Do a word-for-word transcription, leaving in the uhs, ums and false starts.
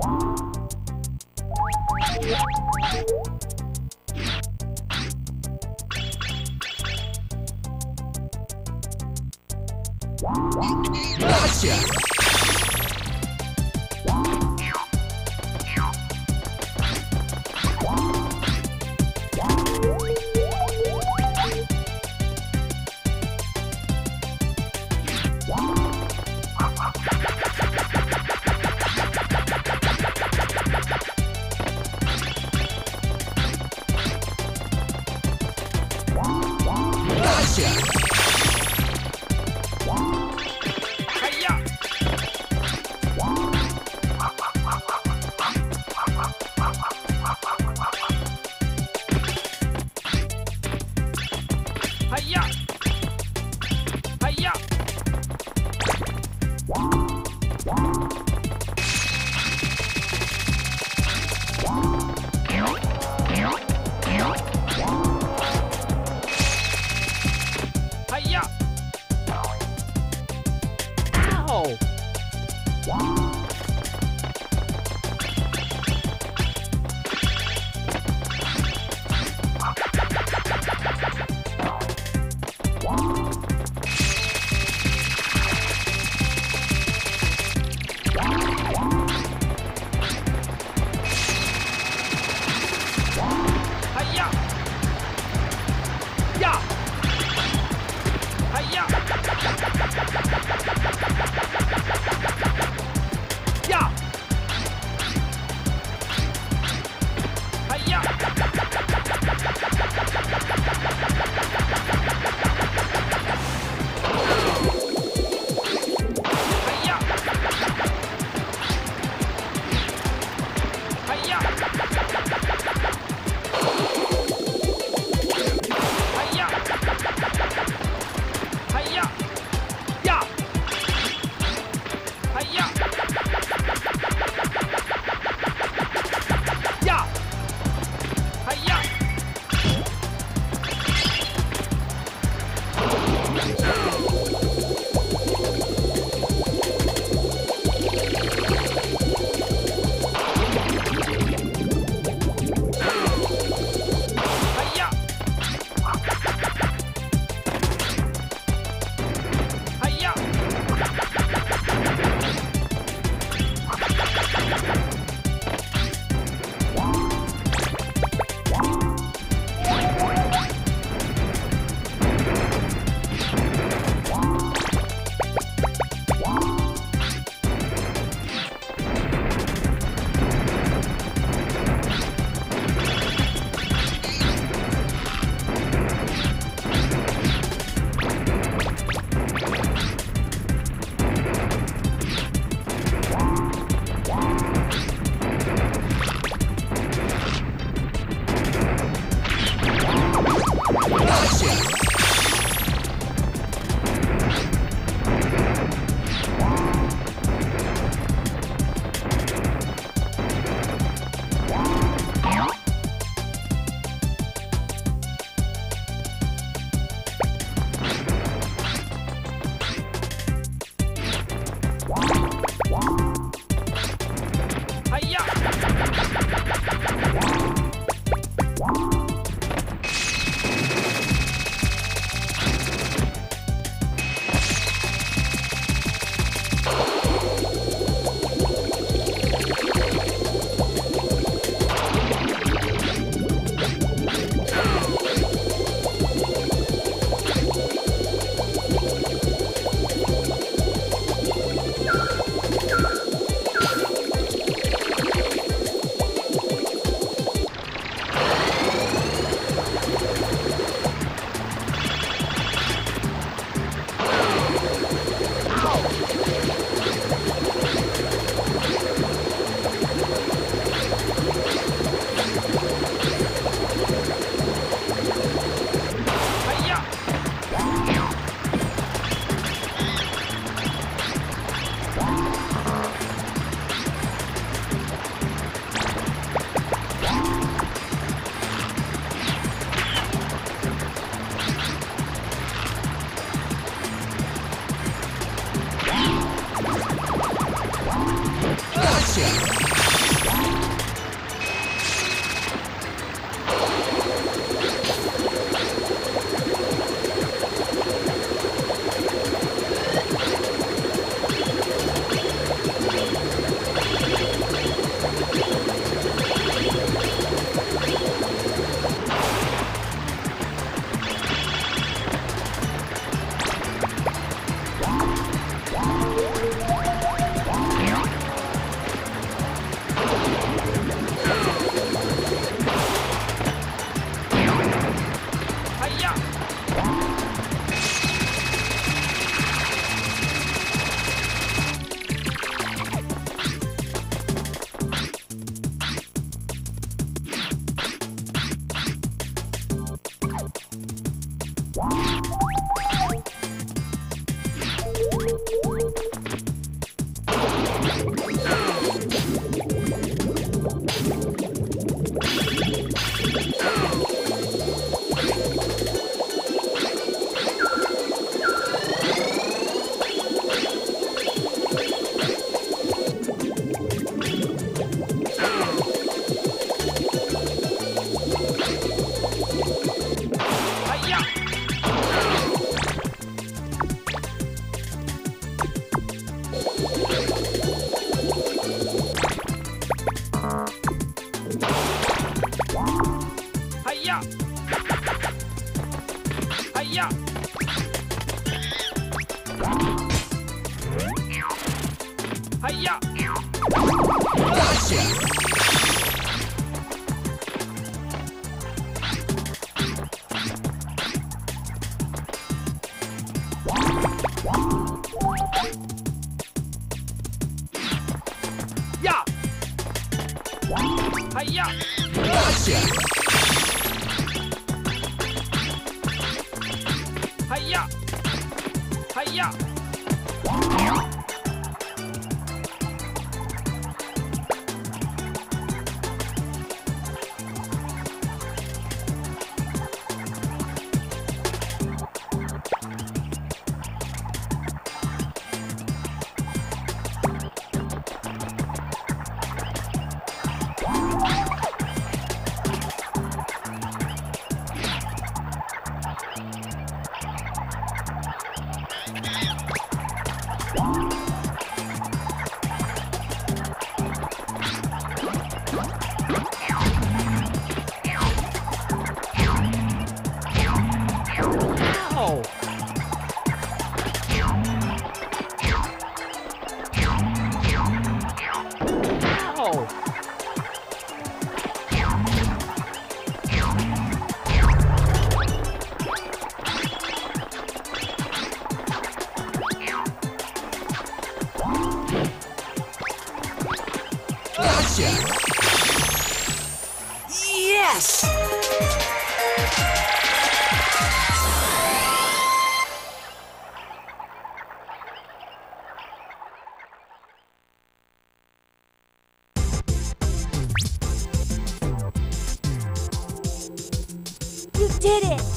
Gotcha! Ай-я! Я! Ай-я! Ай-я! Ай-я! Yes! You did it!